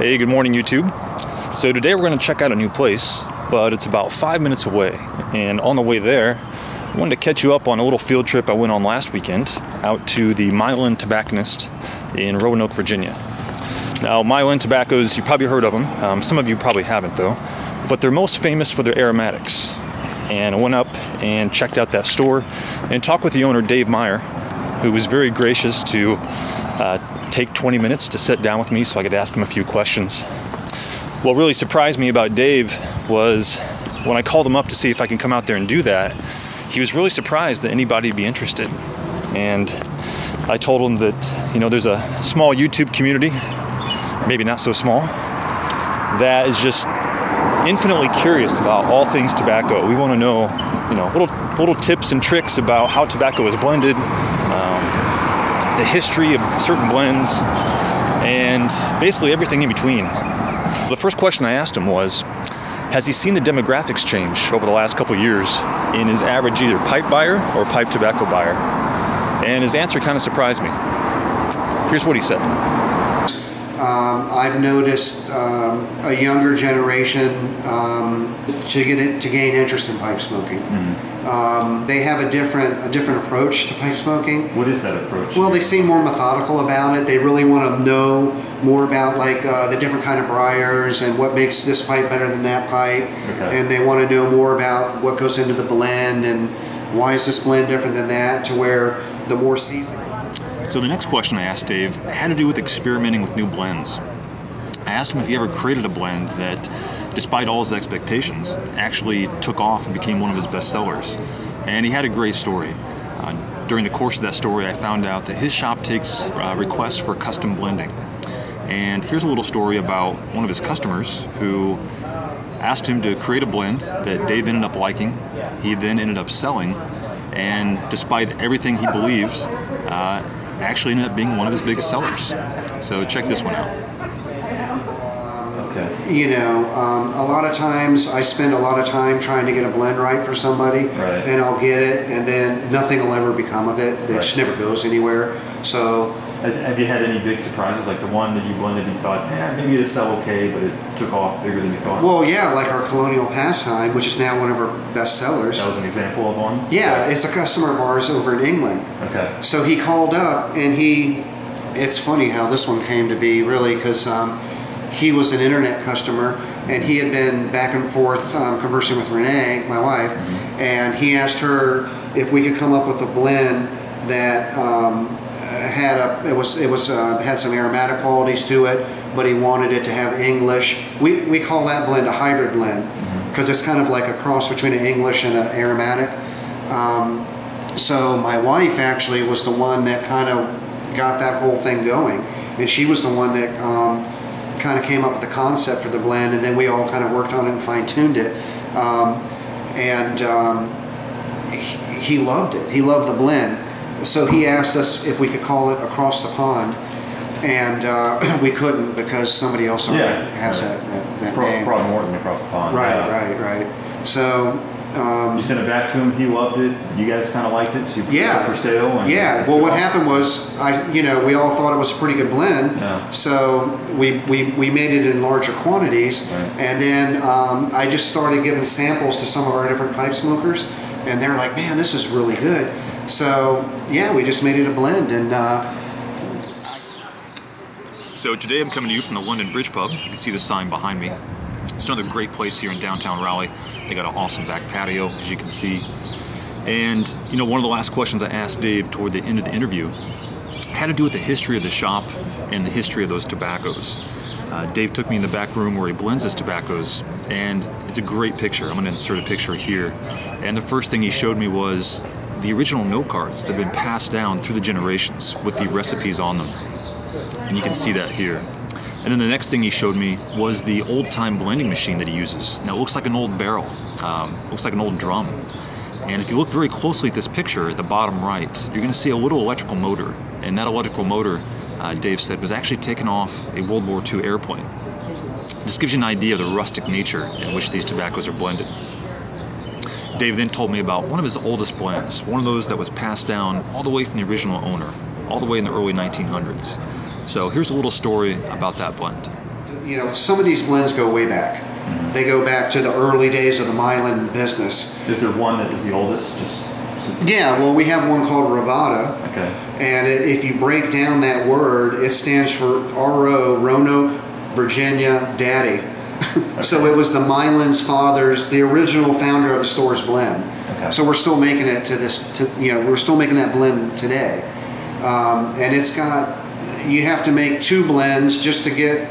Hey, good morning, YouTube. So today we're going to check out a new place, but it's about 5 minutes away. And on the way there, I wanted to catch you up on a little field trip I went on last weekend out to the Milan Tobacconist in Roanoke, Virginia. Now, Milan tobaccos, you probably heard of them. Some of you probably haven't, though. But they're most famous for their aromatics. And I went up and checked out that store and talked with the owner, Dave Meyer, who was very gracious to take 20 minutes to sit down with me so I could ask him a few questions. What really surprised me about Dave was when I called him up to see if I can come out there and do that, he was really surprised that anybody would be interested. And I told him that, you know, there's a small YouTube community, maybe not so small, that is just infinitely curious about all things tobacco. We want to know, you know, little tips and tricks about how tobacco is blended, the history of certain blends, and basically everything in between. The first question I asked him was, has he seen the demographics change over the last couple years in his average either pipe buyer or pipe tobacco buyer? And his answer kind of surprised me. Here's what he said. I've noticed a younger generation to gain interest in pipe smoking. Mm-hmm. They have a different approach to pipe smoking. What is that approach? Well, they seem more methodical about it. They really want to know more about, like, the different kind of briars and what makes this pipe better than that pipe. Okay. And they want to know more about what goes into the blend and why is this blend different than that, to where the more seasoned. So the next question I asked Dave had to do with experimenting with new blends. I asked him if he ever created a blend that, despite all his expectations, actually took off and became one of his best sellers. And he had a great story. During the course of that story, I found out that his shop takes requests for custom blending. And here's a little story about one of his customers who asked him to create a blend that Dave ended up liking. He then ended up selling, and despite everything he believes, actually ended up being one of his biggest sellers. So check this one out. Okay. You know, a lot of times I spend a lot of time trying to get a blend right for somebody, right, and I'll get it, and then nothing will ever become of it. It right. Just never goes anywhere. So, have you had any big surprises, like the one that you blended and you thought, eh, maybe it'll sell okay, but it took off bigger than you thought? Well, yeah, like our Colonial Pastime, which is now one of our best sellers. That was an example of one? Yeah, it's a customer of ours over in England. Okay. So he called up, and it's funny how this one came to be, really, because he was an internet customer, and he had been back and forth conversing with Renee, my wife, mm-hmm. and he asked her if we could come up with a blend that had some aromatic qualities to it, but he wanted it to have English. We call that blend a hybrid blend because it's kind of like a cross between an English and an aromatic. So my wife actually was the one that kind of got that whole thing going, and she was the one that kind of came up with the concept for the blend, and then we all kind of worked on it and fine-tuned it. He loved it. He loved the blend. So he asked us if we could call it Across the Pond, and we couldn't because somebody else already has that name. From Morton, Across the Pond. Right, right. So you sent it back to him. He loved it. You guys kind of liked it, so you put it for sale. And well, what happened was, we all thought it was a pretty good blend. Yeah. So we made it in larger quantities, right, and then I just started giving samples to some of our different pipe smokers, and they're like, "Man, this is really good." So, yeah, we just made it a blend. And so today I'm coming to you from the London Bridge Pub. You can see the sign behind me. It's another great place here in downtown Raleigh. They got an awesome back patio, as you can see. And, you know, one of the last questions I asked Dave toward the end of the interview had to do with the history of the shop and the history of those tobaccos. Dave took me in the back room where he blends his tobaccos, and it's a great picture. I'm going to insert a picture here. And the first thing he showed me was the original note cards that have been passed down through the generations with the recipes on them. And you can see that here. And then the next thing he showed me was the old-time blending machine that he uses. Now it looks like an old barrel, looks like an old drum. And if you look very closely at this picture at the bottom right, you're gonna see a little electrical motor. And that electrical motor, Dave said, was actually taken off a World War II airplane. This gives you an idea of the rustic nature in which these tobaccos are blended. Dave then told me about one of his oldest blends, one of those that was passed down all the way from the original owner, all the way in the early 1900s. So here's a little story about that blend. you know, some of these blends go way back. Mm-hmm. They go back to the early days of the Milan business. Is there one that is the oldest? Just yeah, well, we have one called Rovada. Okay. And if you break down that word, it stands for R.O., Roanoke, Virginia, Daddy. Okay. So it was the Milan's father's, the original founder of the store's blend. Okay. So we're still making it to this, you know, we're still making that blend today. And it's got, you have to make two blends just to get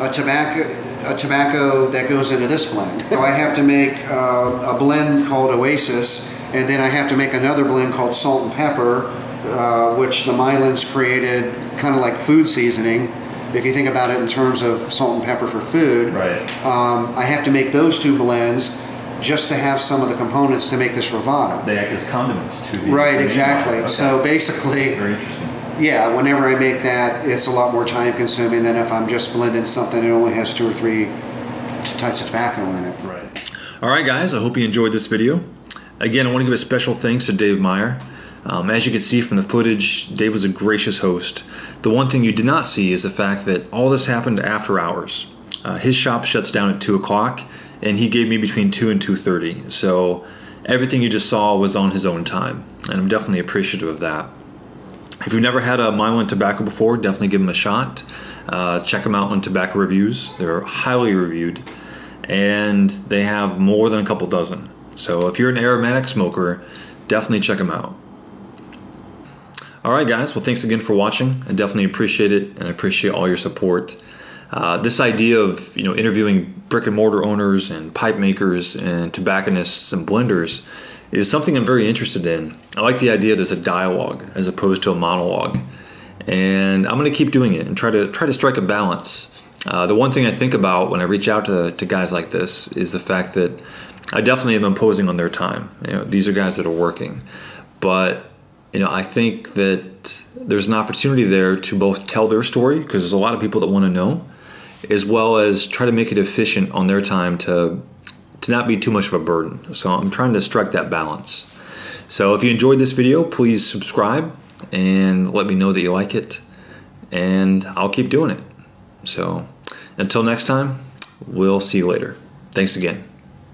a tobacco that goes into this blend. So I have to make a blend called Oasis, and then I have to make another blend called Salt and Pepper, which the Milans created kind of like food seasoning, if you think about it in terms of salt and pepper for food. Right. I have to make those two blends just to have some of the components to make this Rovada. They act as condiments to the... Right, exactly. Okay. So basically... Very interesting. Yeah, whenever I make that, it's a lot more time consuming than if I'm just blending something that only has two or three types of tobacco in it. Right. All right, guys, I hope you enjoyed this video. Again, I want to give a special thanks to Dave Meyer. As you can see from the footage, Dave was a gracious host. The one thing you did not see is the fact that all this happened after hours. His shop shuts down at 2 o'clock, and he gave me between 2 and 2:30. So everything you just saw was on his own time, and I'm definitely appreciative of that. If you've never had a Milan tobacco before, definitely give them a shot. Check them out on Tobacco Reviews. They're highly reviewed, and they have more than a couple dozen. So if you're an aromatic smoker, definitely check them out. Alright guys, well thanks again for watching. I definitely appreciate it, and I appreciate all your support. This idea of, you know, interviewing brick and mortar owners and pipe makers and tobacconists and blenders is something I'm very interested in. I like the idea there's a dialogue as opposed to a monologue. And I'm going to keep doing it and try to strike a balance. The one thing I think about when I reach out to guys like this is the fact that I definitely am imposing on their time. You know, these are guys that are working. But you know, I think that there's an opportunity there to both tell their story, because there's a lot of people that want to know, as well as try to make it efficient on their time to not be too much of a burden. So I'm trying to strike that balance. So if you enjoyed this video, please subscribe and let me know that you like it, and I'll keep doing it. So until next time, we'll see you later. Thanks again.